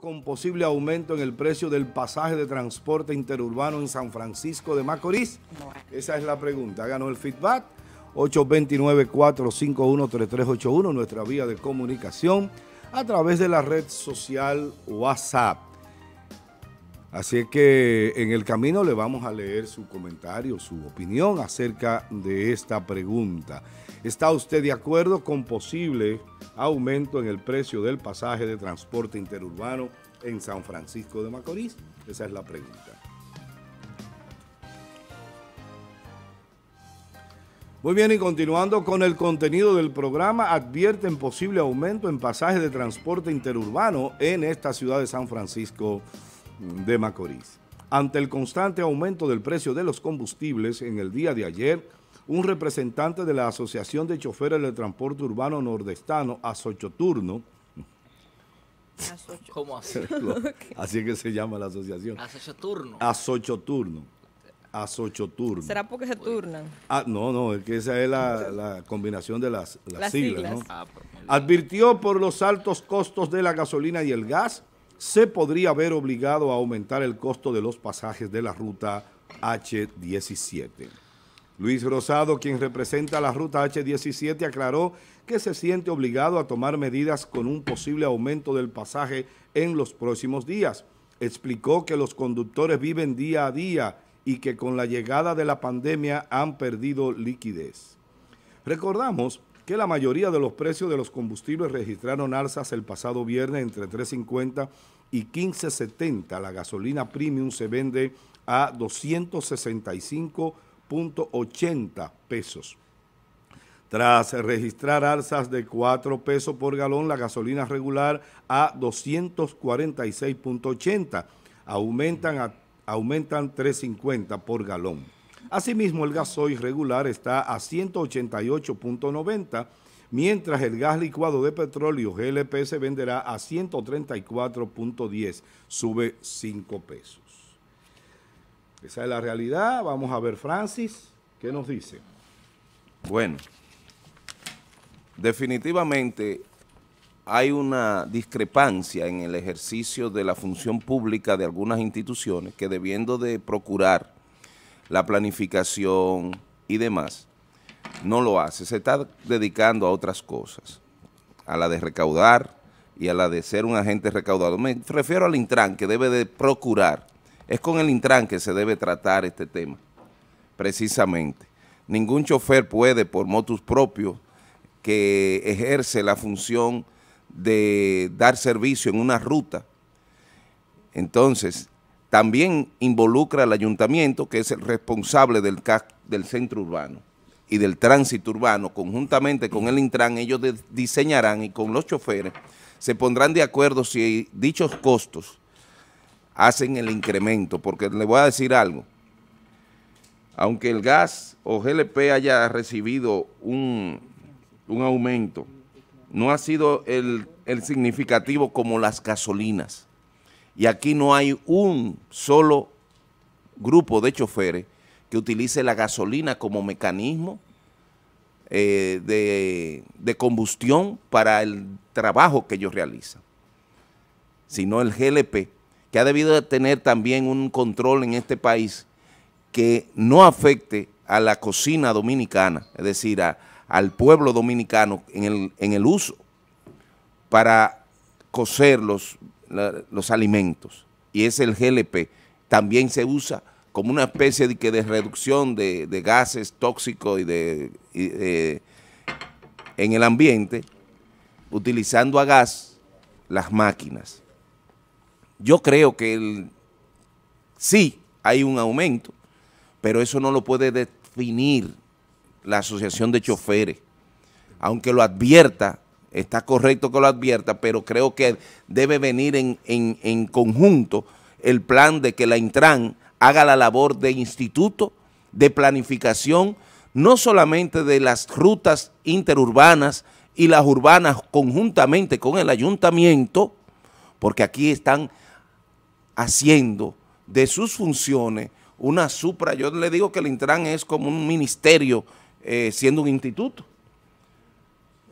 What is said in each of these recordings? con posible aumento en el precio del pasaje de transporte interurbano en San Francisco de Macorís? Esa es la pregunta. Háganos el feedback. 829-451-3381, nuestra vía de comunicación a través de la red social WhatsApp. Así que en el camino le vamos a leer su comentario, su opinión acerca de esta pregunta. ¿Está usted de acuerdo con posible aumento en el precio del pasaje de transporte interurbano en San Francisco de Macorís? Esa es la pregunta. Muy bien, y continuando con el contenido del programa, advierten posible aumento en pasajes de transporte interurbano en esta ciudad de San Francisco de Macorís. Ante el constante aumento del precio de los combustibles, en el día de ayer, un representante de la Asociación de Choferes de Transporte Urbano Nordestano, Asochoturno, ¿cómo hacerlo? Así es que se llama la asociación. Asochoturno. Asochoturno. Asochoturno. ¿Será porque se turnan? Ah, no, no, es que esa es la combinación de las siglas, ¿no? Ah, advirtió por los altos costos de la gasolina y el gas, se podría ver obligado a aumentar el costo de los pasajes de la ruta H-17. Luis Rosado, quien representa la ruta H-17, aclaró que se siente obligado a tomar medidas con un posible aumento del pasaje en los próximos días. Explicó que los conductores viven día a día y que con la llegada de la pandemia han perdido liquidez. Recordamos que la mayoría de los precios de los combustibles registraron alzas el pasado viernes entre 3.50 y 15.70. La gasolina premium se vende a 265.80 pesos. Tras registrar alzas de 4 pesos por galón, la gasolina regular a 246.80. Aumentan 3.50 por galón. Asimismo, el gasoil regular está a 188.90, mientras el gas licuado de petróleo GLP se venderá a 134.10, sube 5 pesos. Esa es la realidad. Vamos a ver, Francis, ¿qué nos dice? Bueno, definitivamente hay una discrepancia en el ejercicio de la función pública de algunas instituciones que, debiendo de procurar la planificación y demás, no lo hace. Se está dedicando a otras cosas, a la de recaudar y a la de ser un agente recaudador. Me refiero al Intran, que debe de procurar. Es con el Intran que se debe tratar este tema, precisamente. Ningún chofer puede, por motus propio, que ejerce la función de dar servicio en una ruta. Entonces, también involucra al ayuntamiento, que es el responsable del centro urbano y del tránsito urbano. Conjuntamente con el Intran, ellos diseñarán, y con los choferes se pondrán de acuerdo si dichos costos hacen el incremento, porque le voy a decir algo. Aunque el gas o GLP haya recibido un aumento, no ha sido el significativo como las gasolinas. Y aquí no hay un solo grupo de choferes que utilice la gasolina como mecanismo de combustión para el trabajo que ellos realizan, sino el GLP, que ha debido de tener también un control en este país que no afecte a la cocina dominicana, es decir, al pueblo dominicano en el uso para cocer los alimentos, y es el GLP. También se usa como una especie de reducción de gases tóxicos en el ambiente, utilizando a gas las máquinas. Yo creo que sí hay un aumento, pero eso no lo puede definir la asociación de choferes, aunque lo advierta. Está correcto que lo advierta, pero creo que debe venir en conjunto el plan de que la Intran haga la labor de instituto, de planificación, no solamente de las rutas interurbanas y las urbanas conjuntamente con el ayuntamiento, porque aquí están haciendo de sus funciones una supra. Yo le digo que el Intran es como un ministerio siendo un instituto.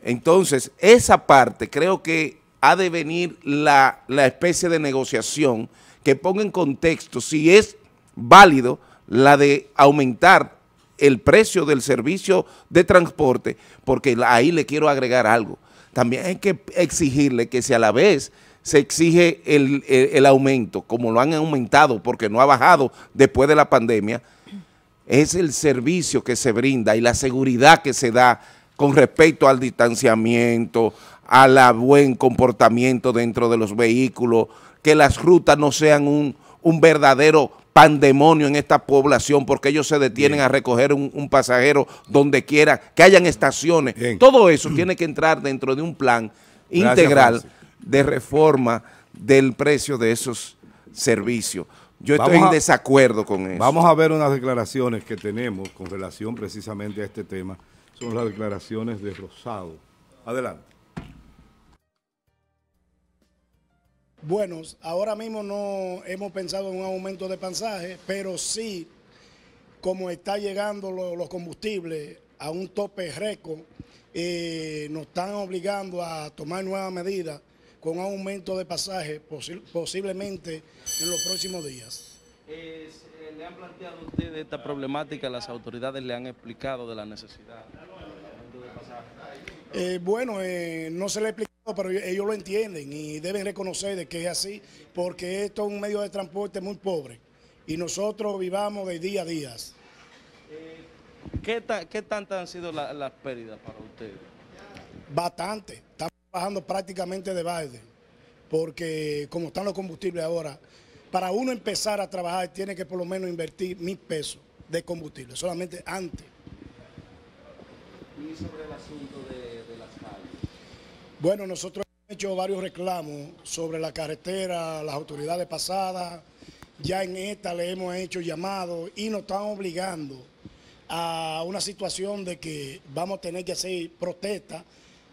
Entonces, esa parte creo que ha de venir la especie de negociación que ponga en contexto si es válido la de aumentar el precio del servicio de transporte, porque ahí le quiero agregar algo. También hay que exigirle que si a la vez se exige el aumento, como lo han aumentado porque no ha bajado después de la pandemia, es el servicio que se brinda y la seguridad que se da con respecto al distanciamiento, a la buen comportamiento dentro de los vehículos, que las rutas no sean un verdadero pandemonio en esta población, porque ellos se detienen a recoger un pasajero donde quiera, que hayan estaciones. Todo eso tiene que entrar dentro de un plan integral de reforma del precio de esos servicios. Yo estoy en desacuerdo con eso. Vamos a ver unas declaraciones que tenemos con relación precisamente a este tema. Son las declaraciones de Rosado. Adelante. Bueno, ahora mismo no hemos pensado en un aumento de pasaje, pero sí, como está llegando los combustibles a un tope récord, nos están obligando a tomar nuevas medidas con aumento de pasaje posiblemente en los próximos días. ¿Le han planteado a ustedes esta problemática? ¿Las autoridades le han explicado de la necesidad del aumento de pasaje? Bueno, no se le ha explicado, pero ellos lo entienden y deben reconocer de que es así, porque esto es un medio de transporte muy pobre y nosotros vivamos de día a día. ¿Qué tantas han sido las pérdidas para ustedes? Bastante, estamos trabajando prácticamente de balde, porque como están los combustibles ahora, para uno empezar a trabajar tiene que por lo menos invertir 1,000 pesos de combustible, solamente antes. ¿Y sobre el asunto de las calles? Bueno, nosotros hemos hecho varios reclamos sobre la carretera, las autoridades pasadas, ya en esta le hemos hecho llamados y nos están obligando a una situación de que vamos a tener que hacer protesta,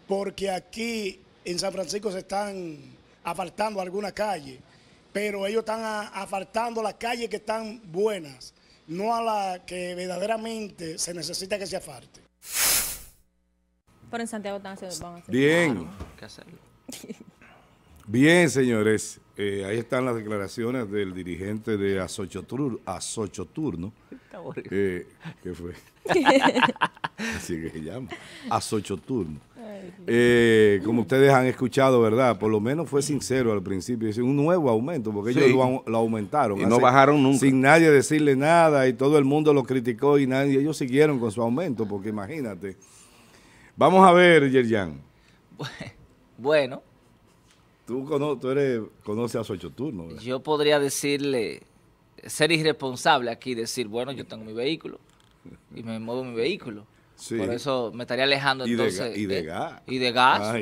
porque aquí en San Francisco se están asfaltando algunas calles, pero ellos están asfaltando las calles que están buenas, no a las que verdaderamente se necesita que se asfalte. Pero en Santiago están haciendo... Bien. Bien, señores. Ahí están las declaraciones del dirigente de Asochoturno. ¿Qué fue? Así que se llama. Asochoturno. Como ustedes han escuchado, ¿verdad? Por lo menos fue sincero al principio. Es un nuevo aumento, porque ellos lo aumentaron. Y no bajaron nunca. Sin nadie decirle nada y todo el mundo lo criticó y nadie. Ellos siguieron con su aumento, porque imagínate... Vamos a ver, Yerjan. Bueno. Tú conoces a Asochoturno, ¿verdad? Yo podría decirle, ser irresponsable aquí y decir, bueno, yo tengo mi vehículo y me muevo mi vehículo. Sí. Por eso me estaría alejando entonces. Y de gas.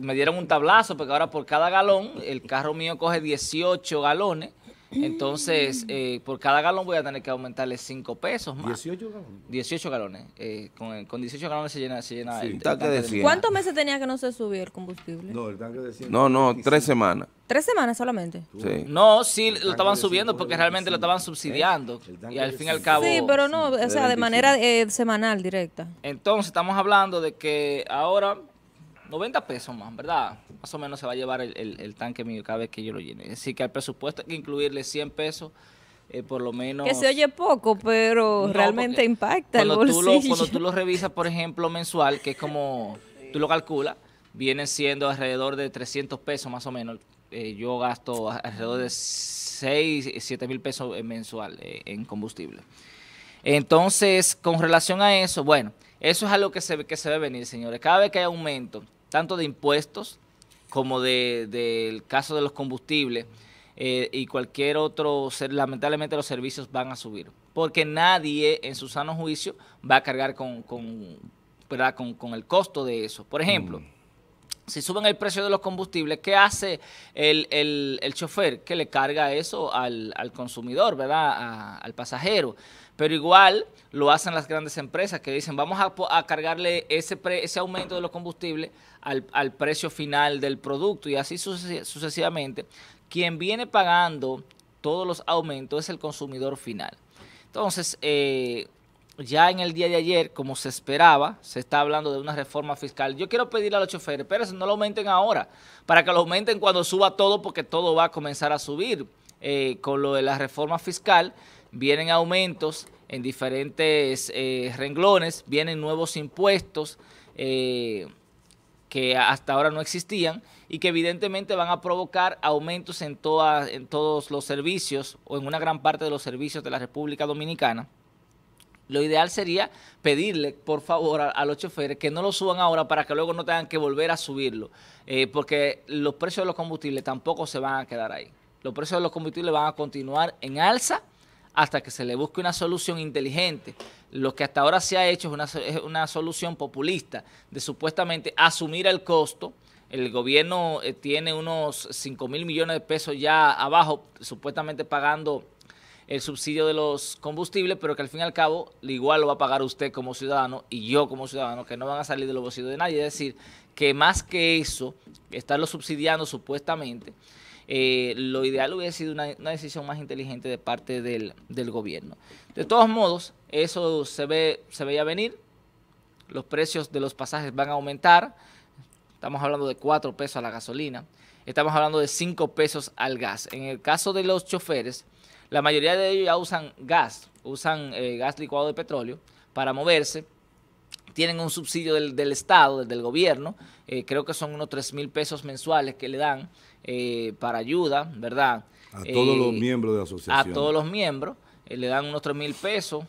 Me dieron un tablazo porque ahora por cada galón, el carro mío coge 18 galones. Entonces, por cada galón voy a tener que aumentarle 5 pesos más. ¿18 galones? 18 galones. Con 18 galones se llena sí, el tanque de 100. ¿Cuántos meses tenía que no se subía el combustible? No, el tanque de 100. No, 3 semanas. 3 semanas solamente. Sí. No, sí, lo estaban subiendo porque realmente lo estaban subsidiando. Y al fin y al cabo... Sí, pero no, o sea, de manera semanal, directa. Entonces, estamos hablando de que ahora... 90 pesos más, ¿verdad? Más o menos se va a llevar el tanque mío cada vez que yo lo llene. Así que al presupuesto hay que incluirle 100 pesos, por lo menos... Que se oye poco, pero no, realmente impacta el bolsillo. Cuando tú lo revisas, por ejemplo, mensual, que es como tú lo calculas, viene siendo alrededor de 300 pesos más o menos. Yo gasto alrededor de 6.000, 7.000 pesos mensual en combustible. Entonces, con relación a eso, bueno, eso es algo que se ve venir, señores. Cada vez que hay aumento, tanto de impuestos como del caso de los combustibles y cualquier otro, lamentablemente los servicios van a subir, porque nadie en su sano juicio va a cargar con el costo de eso. Por ejemplo, si suben el precio de los combustibles, ¿qué hace el chofer? Que le carga eso al consumidor, ¿verdad? Al pasajero. Pero igual lo hacen las grandes empresas que dicen, vamos a cargarle ese aumento de los combustibles al precio final del producto, y así sucesivamente. Quien viene pagando todos los aumentos es el consumidor final. Entonces, ya en el día de ayer, como se esperaba, se está hablando de una reforma fiscal. Yo quiero pedirle a los choferes, pero no lo aumenten ahora, para que lo aumenten cuando suba todo, porque todo va a comenzar a subir. Con lo de la reforma fiscal, vienen aumentos en diferentes renglones, vienen nuevos impuestos que hasta ahora no existían y que evidentemente van a provocar aumentos en todos los servicios o en una gran parte de los servicios de la República Dominicana. Lo ideal sería pedirle, por favor, a los choferes que no lo suban ahora para que luego no tengan que volver a subirlo, porque los precios de los combustibles tampoco se van a quedar ahí. Los precios de los combustibles van a continuar en alza hasta que se le busque una solución inteligente. Lo que hasta ahora se ha hecho es una solución populista de supuestamente asumir el costo. El gobierno tiene unos 5.000 millones de pesos ya abajo, supuestamente pagando el subsidio de los combustibles, pero que al fin y al cabo igual lo va a pagar usted como ciudadano y yo como ciudadano, que no van a salir de los bolsillos de nadie. Es decir, que más que eso, estarlo subsidiando supuestamente, lo ideal hubiera sido una decisión más inteligente de parte del gobierno. De todos modos, eso se veía venir. Los precios de los pasajes van a aumentar. Estamos hablando de 4 pesos a la gasolina. Estamos hablando de 5 pesos al gas. En el caso de los choferes, la mayoría de ellos ya usan gas licuado de petróleo para moverse. Tienen un subsidio del Estado, del gobierno. Creo que son unos 3.000 pesos mensuales que le dan para ayuda, ¿verdad? A todos los miembros de la asociación. A todos los miembros le dan unos 3.000 pesos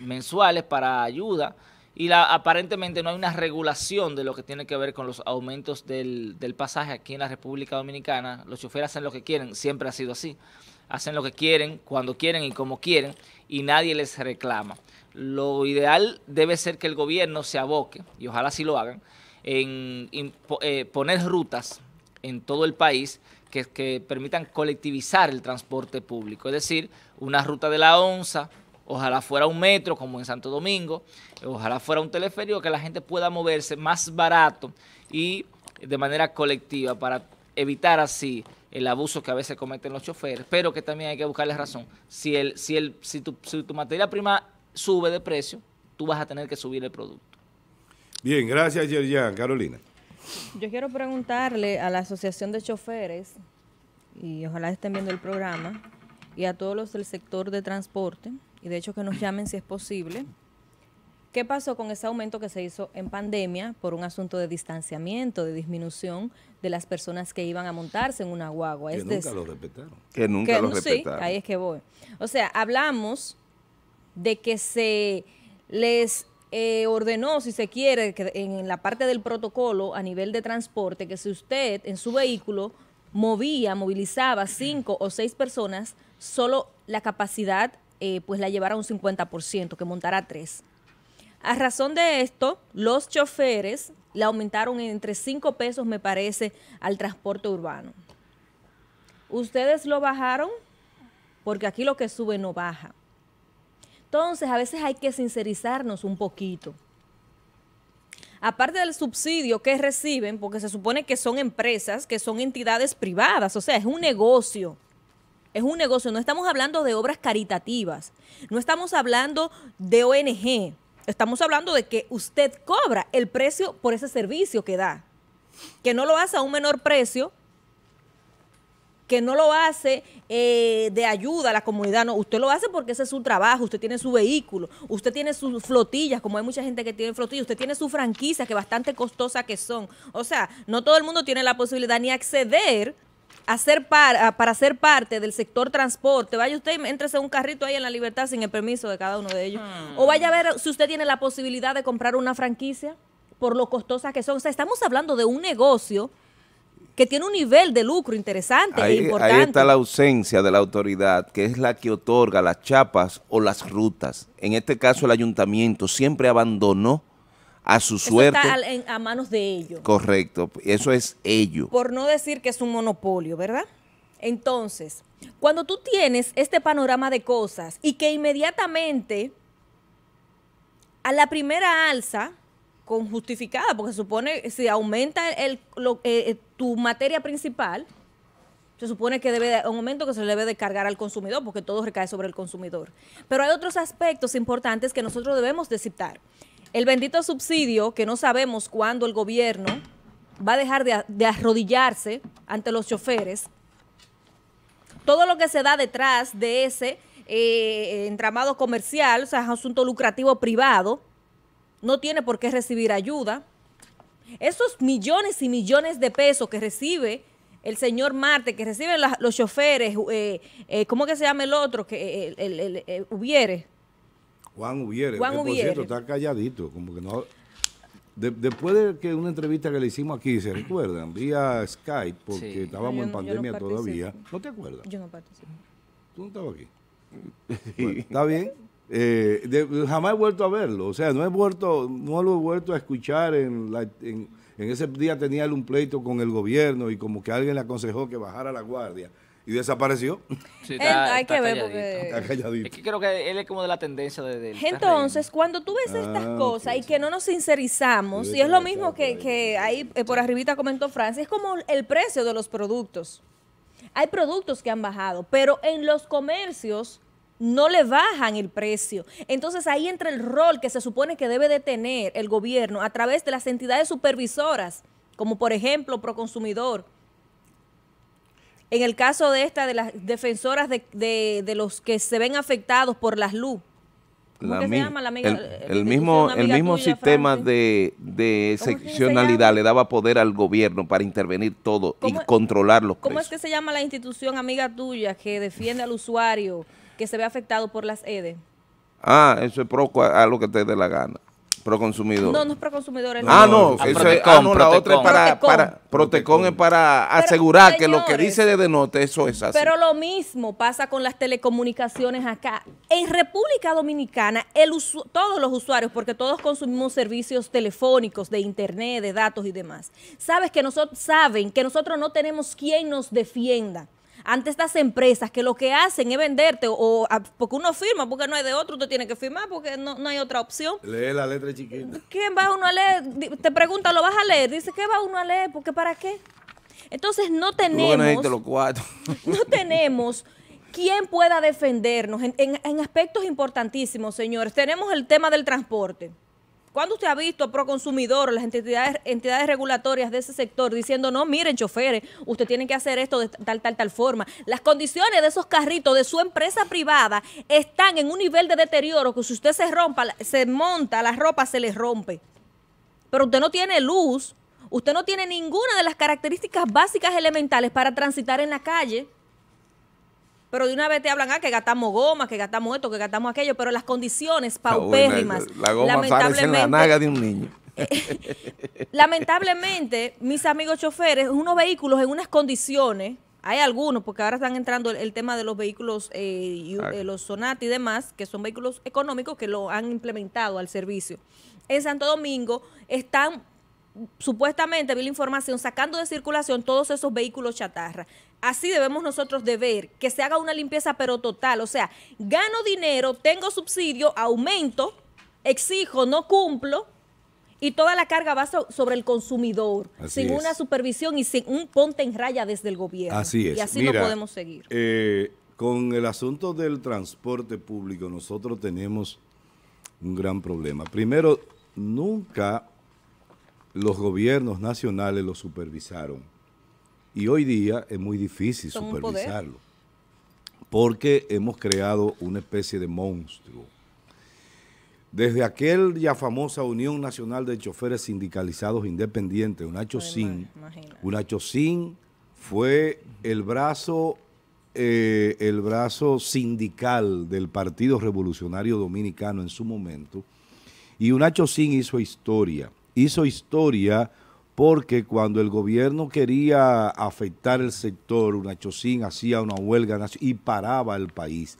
mensuales para ayuda y aparentemente no hay una regulación de lo que tiene que ver con los aumentos del pasaje aquí en la República Dominicana. Los choferes hacen lo que quieren, siempre ha sido así. Hacen lo que quieren, cuando quieren y como quieren y nadie les reclama. Lo ideal debe ser que el gobierno se aboque, y ojalá sí lo hagan, en poner rutas en todo el país que permitan colectivizar el transporte público, es decir, una ruta de la onza, ojalá fuera un metro como en Santo Domingo, ojalá fuera un teleférico que la gente pueda moverse más barato y de manera colectiva para evitar así el abuso que a veces cometen los choferes, pero que también hay que buscarles razón. Si tu materia prima sube de precio, tú vas a tener que subir el producto. Bien, gracias Yerian. Carolina. Yo quiero preguntarle a la Asociación de Choferes, y ojalá estén viendo el programa, y a todos los del sector de transporte, y de hecho que nos llamen si es posible, ¿qué pasó con ese aumento que se hizo en pandemia por un asunto de distanciamiento, de disminución de las personas que iban a montarse en una guagua? Que nunca lo respetaron. Que nunca lo respetaron. Sí, ahí es que voy. O sea, hablamos de que se les... ordenó, si se quiere, que en la parte del protocolo a nivel de transporte, que si usted en su vehículo movilizaba 5 o 6 personas, solo la capacidad pues la llevara un 50%, que montara 3. A razón de esto, los choferes le aumentaron entre 5 pesos, me parece, al transporte urbano. ¿Ustedes lo bajaron? Porque aquí lo que sube no baja. Entonces, a veces hay que sincerizarnos un poquito. Aparte del subsidio que reciben, porque se supone que son empresas, que son entidades privadas, o sea, es un negocio. Es un negocio, no estamos hablando de obras caritativas, no estamos hablando de ONG, estamos hablando de que usted cobra el precio por ese servicio que da, que no lo hace a un menor precio, que no lo hace de ayuda a la comunidad, no, usted lo hace porque ese es su trabajo, usted tiene su vehículo, usted tiene sus flotillas, como hay mucha gente que tiene flotillas, usted tiene su franquicia, que bastante costosa que son, o sea, no todo el mundo tiene la posibilidad ni acceder a ser para ser parte del sector transporte, vaya usted y éntrese en un carrito ahí en La Libertad sin el permiso de cada uno de ellos, o vaya a ver si usted tiene la posibilidad de comprar una franquicia por lo costosas que son, o sea, estamos hablando de un negocio que tiene un nivel de lucro interesante e importante. Ahí está la ausencia de la autoridad, que es la que otorga las chapas o las rutas. En este caso, el ayuntamiento siempre abandonó a su suerte. Eso está a manos de ellos. Correcto, eso es ello. Por no decir que es un monopolio, ¿verdad? Entonces, cuando tú tienes este panorama de cosas y que inmediatamente a la primera alza, con justificada, porque supone si aumenta tu materia principal, Se supone que debe un momento que se le debe de cargar al consumidor, porque todo recae sobre el consumidor. Pero hay otros aspectos importantes que nosotros debemos de citar. El bendito subsidio, que no sabemos cuándo el gobierno va a dejar de arrodillarse ante los choferes. Todo lo que se da detrás de ese entramado comercial, o sea, es asunto lucrativo privado, no tiene por qué recibir ayuda. Esos millones y millones de pesos que recibe el señor Marte, que reciben los choferes, ¿cómo que se llama el otro? Que el Ubiere. Juan Ubiere. Juan Ubiere. Por cierto, está calladito, como que no... Después de que una entrevista que le hicimos aquí, ¿se recuerdan? Vía Skype, porque sí, estábamos en pandemia, yo no todavía. ¿No te acuerdas? Yo no participo. ¿Tú no estabas aquí? Bueno, está bien. Jamás he vuelto a verlo. O sea, no lo he vuelto a escuchar. En ese día tenía él un pleito con el gobierno y como que alguien le aconsejó que bajara la guardia. Y desapareció. Sí, hay que ver porque... Está calladito. Es que creo que él es como de la tendencia de entonces, terreno. Cuando tú ves estas cosas y que no nos sincerizamos, y es lo mismo que ahí por arribita comentó Francis, es como el precio de los productos. Hay productos que han bajado, pero en los comercios no le bajan el precio. Entonces ahí entra el rol que se supone que debe de tener el gobierno a través de las entidades supervisoras, como por ejemplo ProConsumidor. En el caso de esta, de las defensoras de los que se ven afectados por las luz. ¿Cómo que se llama? La amiga, el mismo tuya, sistema de excepcionalidad le daba poder al gobierno para intervenir todo y controlar los precios. ¿Cómo es que se llama la institución amiga tuya que defiende al usuario que se ve afectado por las EDE? Ah, eso es pro a lo que te dé la gana. ProConsumidor. No, no es ProConsumidor. Protecon es para asegurar, señores, que lo que dice de Denote, eso es así. Pero lo mismo pasa con las telecomunicaciones acá. En República Dominicana, todos los usuarios, porque todos consumimos servicios telefónicos, de internet, de datos y demás, saben que nosotros no tenemos quien nos defienda ante estas empresas que lo que hacen es venderte, porque uno firma, porque no hay de otro, usted tiene que firmar, porque no hay otra opción. Lee la letra chiquita. ¿Quién va uno a leer? Te pregunta, ¿lo vas a leer? Dice, ¿qué va uno a leer? ¿Porque para qué? Entonces no tenemos... Los cuatro. No tenemos quien pueda defendernos en aspectos importantísimos, señores. Tenemos el tema del transporte. ¿Cuándo usted ha visto a ProConsumidor o las entidades regulatorias de ese sector diciendo, no, miren, choferes, usted tiene que hacer esto de tal forma? Las condiciones de esos carritos de su empresa privada están en un nivel de deterioro que si usted se monta, la ropa se les rompe. Pero usted no tiene luz, usted no tiene ninguna de las características básicas elementales para transitar en la calle. Pero de una vez te hablan, que gastamos goma, que gastamos esto, que gastamos aquello, pero las condiciones paupérrimas. La goma sale en la naga de un niño. Lamentablemente, mis amigos choferes, unos vehículos en unas condiciones, hay algunos, porque ahora están entrando el tema de los vehículos, los Sonat y demás, que son vehículos económicos que lo han implementado al servicio. En Santo Domingo están, supuestamente, vi la información, sacando de circulación todos esos vehículos chatarra. Así debemos nosotros de ver, que se haga una limpieza pero total, o sea, gano dinero, tengo subsidio, aumento, exijo, no cumplo y toda la carga va sobre el consumidor, sin una supervisión y sin un ponte en raya desde el gobierno. Así es. Y así no podemos seguir. Con el asunto del transporte público nosotros tenemos un gran problema. Primero, nunca... los gobiernos nacionales lo supervisaron y hoy día es muy difícil supervisarlo porque hemos creado una especie de monstruo. Desde aquel ya famosa Unión Nacional de Choferes Sindicalizados Independientes, Unachosin, fue el brazo sindical del Partido Revolucionario Dominicano en su momento y Unachosin hizo historia. Hizo historia porque cuando el gobierno quería afectar el sector, Unachosin hacía una huelga y paraba el país.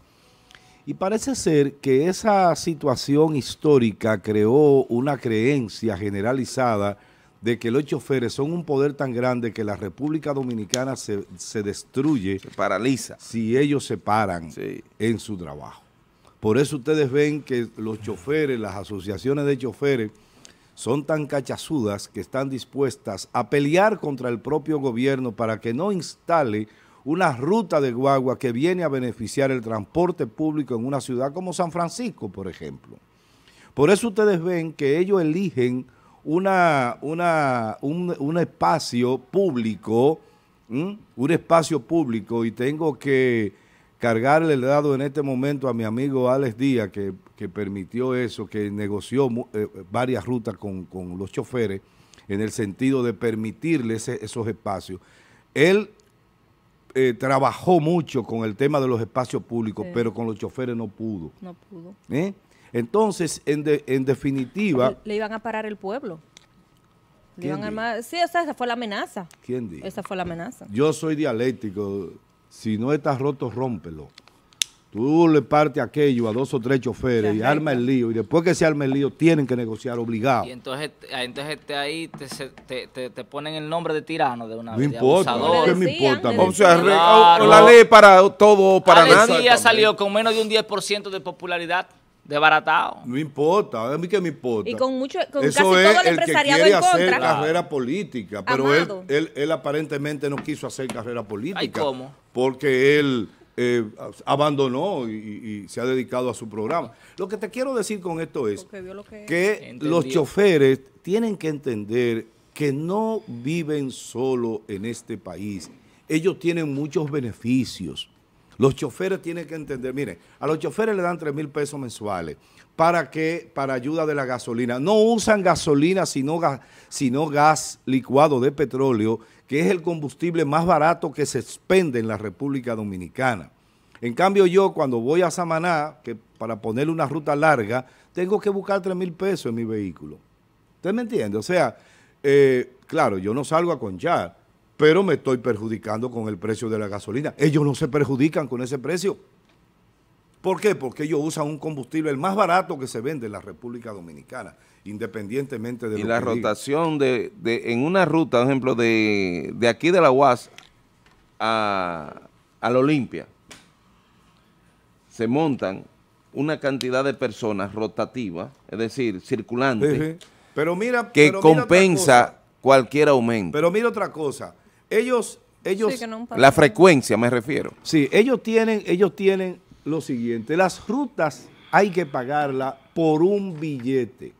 Y parece ser que esa situación histórica creó una creencia generalizada de que los choferes son un poder tan grande que la República Dominicana se destruye, se paraliza, si ellos se paran en su trabajo. Por eso ustedes ven que los choferes, las asociaciones de choferes, son tan cachazudas que están dispuestas a pelear contra el propio gobierno para que no instale una ruta de guagua que viene a beneficiar el transporte público en una ciudad como San Francisco, por ejemplo. Por eso ustedes ven que ellos eligen un espacio público, un espacio público, y tengo que cargarle el dado en este momento a mi amigo Alex Díaz, que permitió eso, que negoció varias rutas con los choferes en el sentido de permitirle esos espacios. Él trabajó mucho con el tema de los espacios públicos, sí, pero con los choferes no pudo. No pudo. Entonces, en definitiva... Le iban a parar el pueblo. Le iban a armar... Sí, o sea, esa fue la amenaza. ¿Quién dijo? Esa fue la amenaza. Yo soy dialéctico. Si no estás roto, rómpelo. Tú le partes aquello a dos o tres choferes y arma el lío. Y después que se arma el lío, tienen que negociar obligado. Y entonces ahí te ponen el nombre de tirano de una vez. No importa, no me importa. O sea, claro, la ley para todo, para nada. Alex Díaz salió con menos de un 10% de popularidad. Desbaratado. No importa, a mí que me importa. Y con mucho, con eso casi es todo el empresariado en contra. Eso es el que quiere hacer carrera política, pero él aparentemente no quiso hacer carrera política. ¿Ay, cómo? Porque él abandonó y se ha dedicado a su programa. Lo que te quiero decir con esto es que los choferes tienen que entender que no viven solo en este país. Ellos tienen muchos beneficios. Los choferes tienen que entender, miren, a los choferes le dan 3.000 pesos mensuales. ¿Para qué? Para ayuda de la gasolina. No usan gasolina, sino gas licuado de petróleo, que es el combustible más barato que se expende en la República Dominicana. En cambio, yo cuando voy a Samaná, que para ponerle una ruta larga, tengo que buscar 3.000 pesos en mi vehículo. ¿Usted me entiende? O sea, claro, yo no salgo a conchar, pero me estoy perjudicando con el precio de la gasolina. Ellos no se perjudican con ese precio. ¿Por qué? Porque ellos usan un combustible el más barato que se vende en la República Dominicana, independientemente de lo que diga. Y la rotación en una ruta, por ejemplo, de aquí de la UAS a la Olimpia, se montan una cantidad de personas rotativas, es decir, circulantes, pero mira compensa cualquier aumento. Pero mira otra cosa. Ellos sí, no, la frecuencia me refiero. Sí, ellos tienen lo siguiente. Las rutas hay que pagarla por un billete.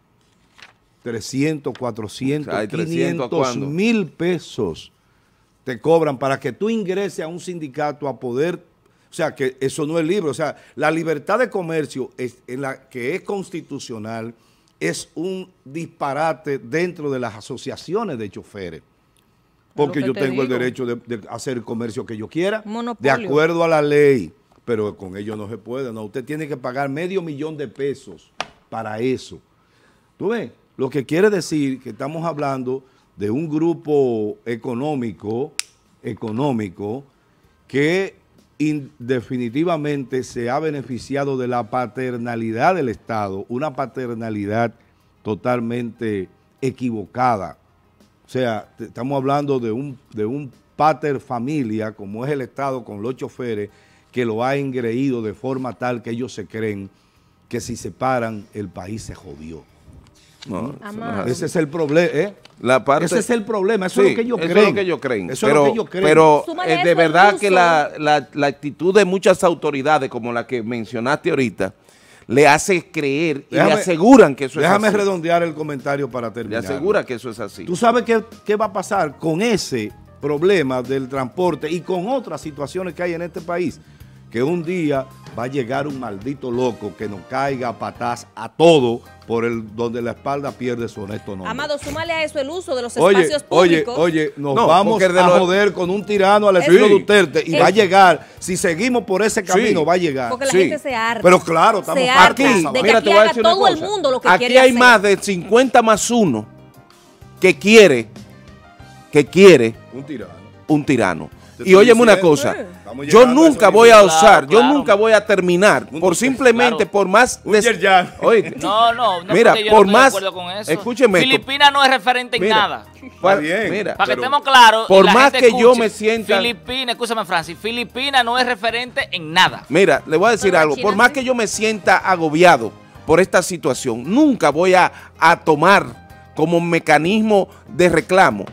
300, 400, o sea, 500 mil pesos te cobran para que tú ingreses a un sindicato a poder... O sea, que eso no es libre. O sea, la libertad de comercio, que es constitucional, es un disparate dentro de las asociaciones de choferes. Porque yo tengo el derecho de hacer el comercio que yo quiera, de acuerdo a la ley, pero con ello no se puede. No, usted tiene que pagar $500,000 para eso. ¿Tú ves? Lo que quiere decir que estamos hablando de un grupo económico que definitivamente se ha beneficiado de la paternalidad del Estado, una paternalidad totalmente equivocada. O sea, estamos hablando de un pater familia, como es el Estado con los choferes, que lo ha engreído de forma tal que ellos se creen que si se paran, el país se jodió. No, ese es el problema, ese es el problema, eso, sí, es, lo que eso es lo que ellos creen. Eso es lo que ellos creen. Pero de verdad incluso que la actitud de muchas autoridades, como la que mencionaste ahorita, le hace creer y le aseguran que eso es así. Déjame redondear el comentario para terminar. Le asegura que eso es así. ¿Tú sabes qué va a pasar con ese problema del transporte y con otras situaciones que hay en este país? Que un día va a llegar un maldito loco que nos caiga a patas a todo por donde la espalda pierde su honesto nombre. Amado, súmale a eso el uso de los espacios públicos. Oye, nos vamos a joder con un tirano al estilo Duterte y va a llegar, si seguimos por ese camino, va a llegar. Porque la gente se harta. Pero claro, estamos aquí. Mira, te voy a decir una cosa. Aquí hay más de 50+1 que quiere un tirano. Y óyeme una cosa, yo nunca voy a usar, yo nunca voy a terminar, por simplemente, por más... Mira, por más... Escúcheme. Filipinas no es referente en nada. Para que estemos claros, por más que yo me sienta... Filipinas, escúchame, Francis, Filipinas no es referente en nada. Mira, le voy a decir algo, por más que yo me sienta agobiado por esta situación, nunca voy a tomar como mecanismo de reclamo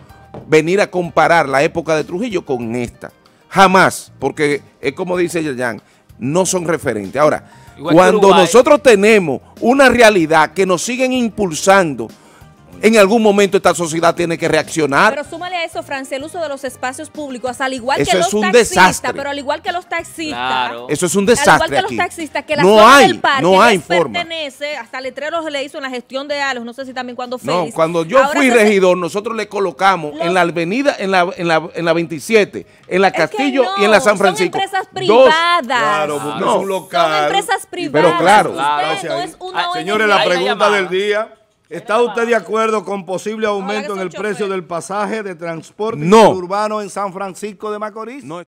venir a comparar la época de Trujillo con esta. jamás, porque es como dice Yayan, no son referentes. Ahora, igual cuando nosotros tenemos una realidad que nos siguen impulsando, en algún momento esta sociedad tiene que reaccionar. Pero súmale a eso, Francia, el uso de los espacios públicos, al igual que los taxistas, pero al igual que los taxistas. Eso es un desastre. Al igual que los taxistas, que la zona del parque pertenece, hasta letreros le hizo en la gestión de Alos, no sé si también cuando fue. No, cuando yo fui regidor, nosotros le colocamos en la avenida, en la 27, en la Castillo y en la San Francisco. Son empresas privadas. Claro, no es un local. Son empresas privadas. Pero claro. Señores, la pregunta del día. ¿Está usted de acuerdo con posible aumento en el precio del pasaje de transporte urbano en San Francisco de Macorís? No.